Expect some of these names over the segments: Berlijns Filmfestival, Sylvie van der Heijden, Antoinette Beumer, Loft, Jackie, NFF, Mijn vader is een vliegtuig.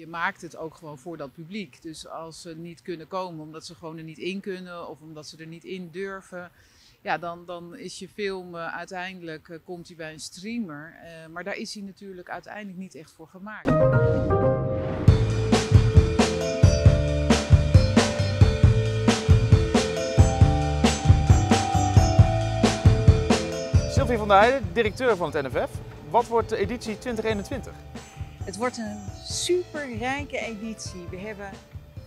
Je maakt het ook gewoon voor dat publiek. Dus als ze niet kunnen komen omdat ze gewoon er niet in kunnen of omdat ze er niet in durven, ja, dan is je film uiteindelijk komt hij bij een streamer. Maar daar is hij natuurlijk uiteindelijk niet echt voor gemaakt. Sylvie van der Heijden, directeur van het NFF. Wat wordt de editie 2021? Het wordt een superrijke editie. We hebben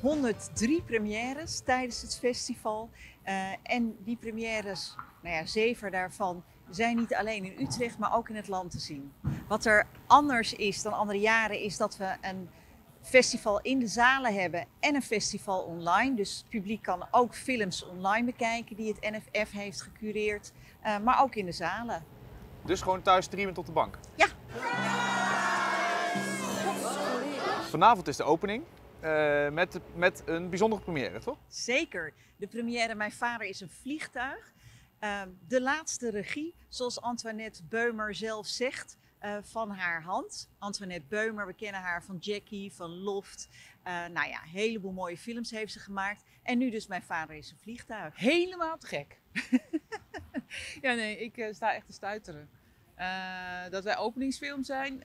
103 premières tijdens het festival. En die premières, nou ja, 7 daarvan, zijn niet alleen in Utrecht, maar ook in het land te zien. Wat er anders is dan andere jaren is dat we een festival in de zalen hebben en een festival online. Dus het publiek kan ook films online bekijken die het NFF heeft gecureerd, maar ook in de zalen. Dus gewoon thuis streamen tot de bank? Ja. Vanavond is de opening met een bijzondere première, toch? Zeker. De première Mijn vader is een vliegtuig. De laatste regie, zoals Antoinette Beumer zelf zegt, van haar hand. Antoinette Beumer, we kennen haar van Jackie, van Loft. Nou ja, een heleboel mooie films heeft ze gemaakt. En nu dus Mijn vader is een vliegtuig. Helemaal te gek. Ja, nee, ik sta echt te stuiteren. Dat wij openingsfilm zijn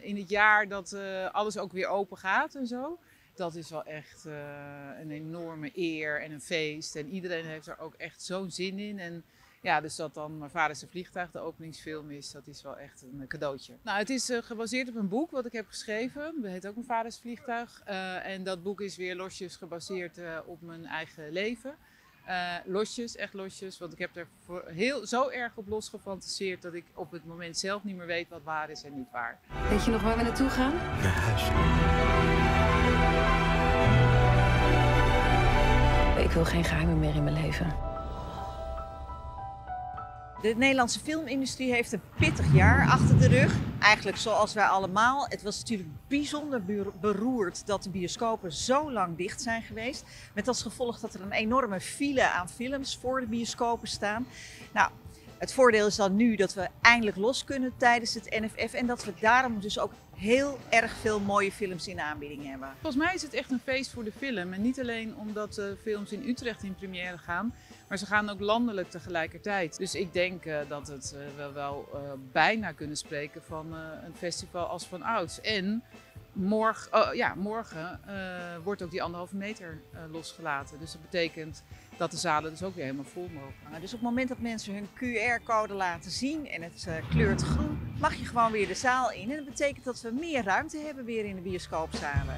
in het jaar dat alles ook weer open gaat en zo. Dat is wel echt een enorme eer en een feest. En iedereen heeft er ook echt zo'n zin in. En ja, dus dat dan Mijn vader is een vliegtuig de openingsfilm is, dat is wel echt een cadeautje. Nou, het is gebaseerd op een boek wat ik heb geschreven. Dat heet ook Mijn vader is een vliegtuig. En dat boek is weer losjes gebaseerd op mijn eigen leven. Losjes, echt losjes, want ik heb er zo erg op los gefantaseerd dat ik op het moment zelf niet meer weet wat waar is en niet waar. Weet je nog waar we naartoe gaan? Naar huis. Ik wil geen geheimen meer in mijn leven. De Nederlandse filmindustrie heeft een pittig jaar achter de rug. Eigenlijk zoals wij allemaal. Het was natuurlijk bijzonder beroerd dat de bioscopen zo lang dicht zijn geweest. Met als gevolg dat er een enorme file aan films voor de bioscopen staan. Nou, het voordeel is dan nu dat we eindelijk los kunnen tijdens het NFF. En dat we daarom dus ook heel erg veel mooie films in de aanbieding hebben. Volgens mij is het echt een feest voor de film. En niet alleen omdat de films in Utrecht in première gaan, maar ze gaan ook landelijk tegelijkertijd. Dus ik denk dat het we wel bijna kunnen spreken van een festival als van ouds. En morgen wordt ook die 1,5 meter losgelaten. Dus dat betekent dat de zalen dus ook weer helemaal vol mogen. Dus op het moment dat mensen hun QR-code laten zien en het kleurt groen, mag je gewoon weer de zaal in. En dat betekent dat we meer ruimte hebben weer in de bioscoopzalen.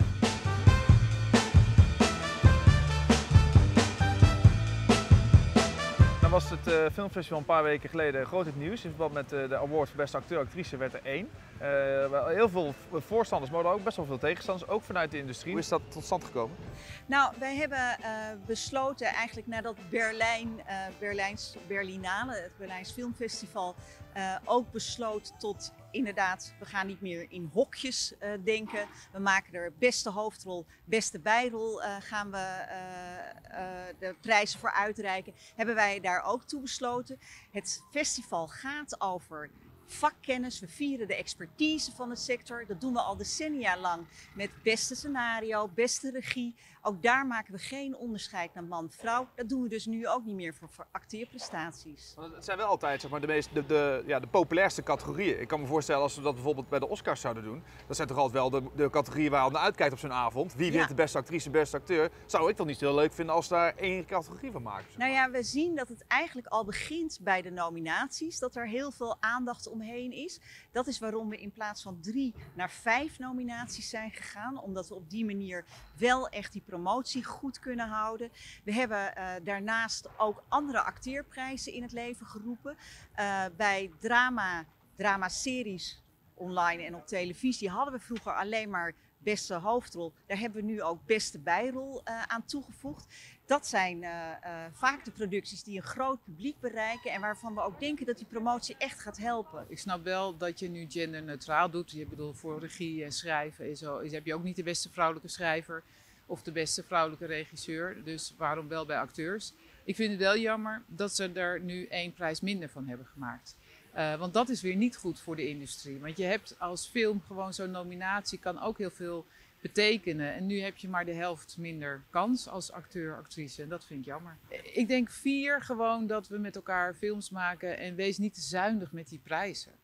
Dan was het filmfestival een paar weken geleden groot in het nieuws. In verband met de award voor beste acteur-actrice werd er 1. Heel veel voorstanders, maar ook best wel veel tegenstanders, ook vanuit de industrie. Hoe is dat tot stand gekomen? Nou, wij hebben besloten eigenlijk nadat het Berlijns Filmfestival, ook besloot tot inderdaad, we gaan niet meer in hokjes denken. We maken er beste hoofdrol, beste bijrol gaan we de prijzen voor uitreiken. Hebben wij daar ook toe besloten. Het festival gaat over vakkennis, we vieren de expertise van de sector. Dat doen we al decennia lang met beste scenario, beste regie. Ook daar maken we geen onderscheid naar man-vrouw. Dat doen we dus nu ook niet meer voor acteerprestaties. Het zijn wel altijd, zeg maar, de populairste categorieën. Ik kan me voorstellen als we dat bijvoorbeeld bij de Oscars zouden doen. Dat zijn toch altijd wel de categorieën waar je naar uitkijkt op zo'n avond. Wie wint de beste actrice, de beste acteur? Zou ik dan niet heel leuk vinden als daar één categorie van maken? Zeg maar. Nou ja, we zien dat het eigenlijk al begint bij de nominaties. Dat er heel veel aandacht omheen is. Dat is waarom we in plaats van 3 naar 5 nominaties zijn gegaan. Omdat we op die manier wel echt die promotie goed kunnen houden. We hebben daarnaast ook andere acteerprijzen in het leven geroepen. Bij dramaseries online en op televisie hadden we vroeger alleen maar beste hoofdrol. Daar hebben we nu ook beste bijrol aan toegevoegd. Dat zijn vaak de producties die een groot publiek bereiken en waarvan we ook denken dat die promotie echt gaat helpen. Ik snap wel dat je nu genderneutraal doet. Je bedoelt voor regie en schrijven en zo. Heb je ook niet de beste vrouwelijke schrijver of de beste vrouwelijke regisseur. Dus waarom wel bij acteurs? Ik vind het wel jammer dat ze er nu 1 prijs minder van hebben gemaakt. Want dat is weer niet goed voor de industrie. Want je hebt als film gewoon zo'n nominatie, kan ook heel veel betekenen. En nu heb je maar de helft minder kans als acteur, actrice. En dat vind ik jammer. Ik denk gewoon dat we met elkaar films maken en wees niet te zuinig met die prijzen.